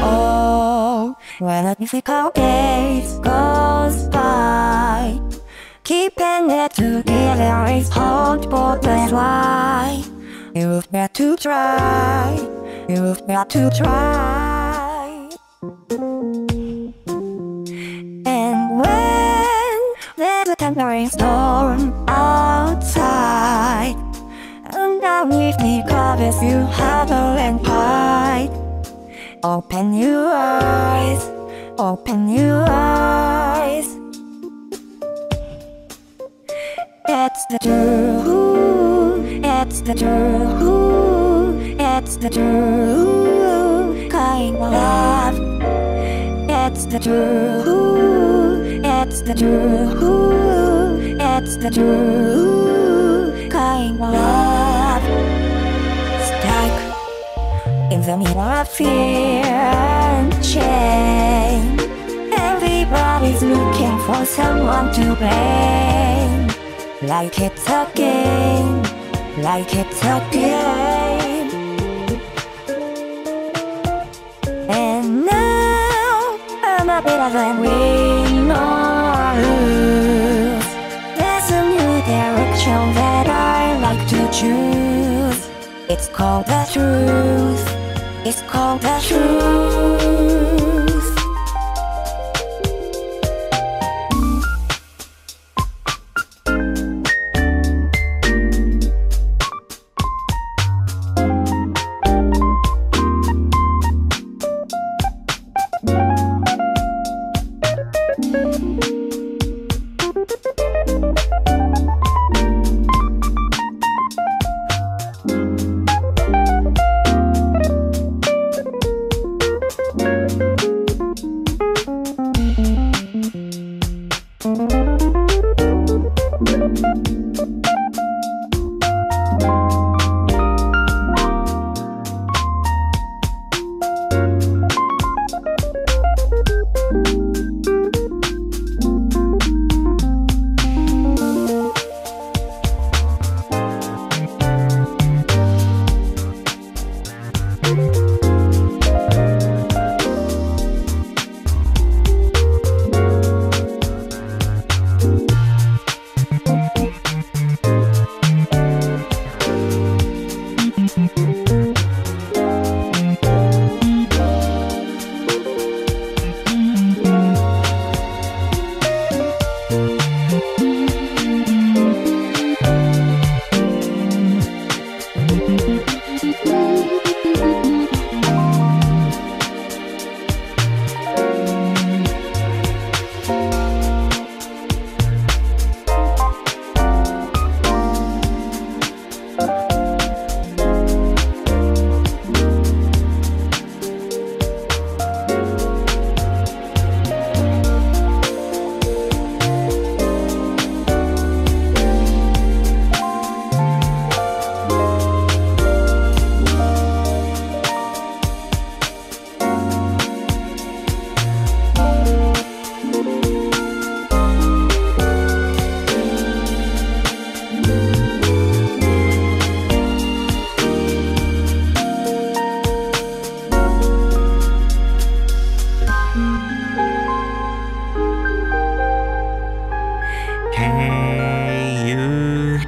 Oh, when a physical days goes by, keeping it together is hard, but that's why you've got to try, you've got to try. And when there's a thundering storm outside, and I'm with me covers you huddle and hide, open your eyes, open your eyes. It's the true, it's the true, it's the true kind of love. It's the true, it's the true, it's the true kind of love. Stuck in the middle of fear and shame, everybody's looking for someone to blame. Like it's a game, like it's a game. And now I'm a bit of a win or lose. There's a new direction that I like to choose. It's called the truth, it's called the truth.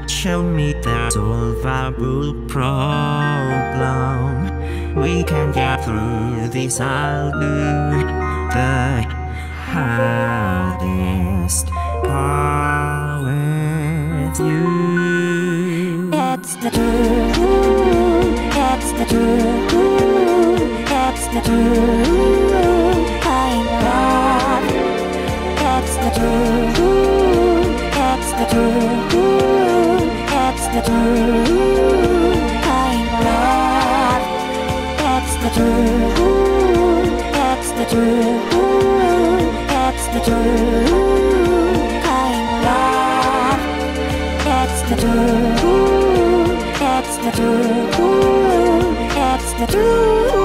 Show me the solvable problem. We can get through this. I'll do the hardest part with you. It's the truth. It's the truth. It's the truth. I'm glad. It's the truth. It's the truth. That's the truth, kind of love. That's the truth, that's the truth, that's the truth, kind of love. That's the truth, that's the truth, that's the truth.